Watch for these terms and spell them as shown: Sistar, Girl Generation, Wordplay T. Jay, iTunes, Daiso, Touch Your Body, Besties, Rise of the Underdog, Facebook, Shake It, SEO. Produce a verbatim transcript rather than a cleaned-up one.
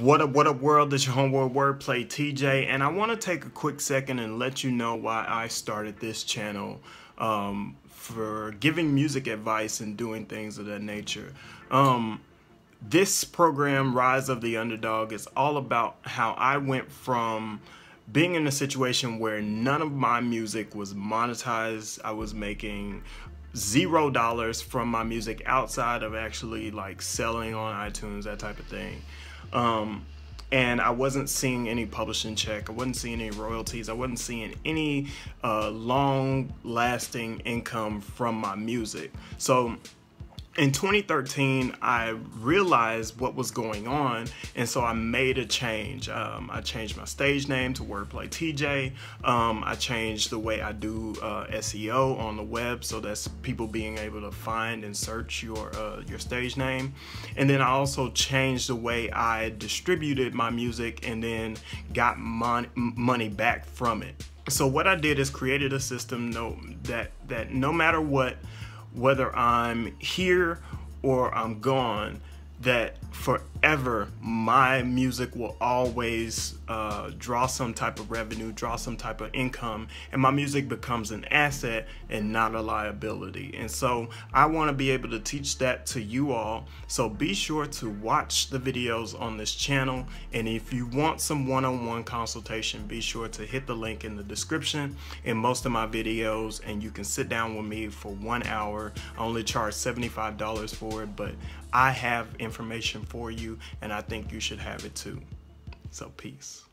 What up, what up world, it's your homeboy Wordplay T. Jay, and I want to take a quick second and let you know why I started this channel um, for giving music advice and doing things of that nature. Um, this program, Rise of the Underdog, is all about how I went from being in a situation where none of my music was monetized. I was making zero dollars from my music outside of actually like selling on iTunes, that type of thing. Um, and I wasn't seeing any publishing check. I wasn't seeing any royalties. I wasn't seeing any uh, long-lasting income from my music. So in twenty thirteen, I realized what was going on, and so I made a change. Um, I changed my stage name to Wordplay T J. Um, I changed the way I do uh, S E O on the web, so that's people being able to find and search your uh, your stage name. And then I also changed the way I distributed my music and then got mon money back from it. So what I did is created a system no, that that no matter what, whether I'm here or I'm gone, that forever my music will always uh, draw some type of revenue, draw some type of income, and my music becomes an asset and not a liability. And so I want to be able to teach that to you all. So be sure to watch the videos on this channel, and if you want some one-on-one consultation, be sure to hit the link in the description in most of my videos, and you can sit down with me for one hour. I only charge seventy-five dollars for it, but I have information for you, and I think you should have it too. So peace.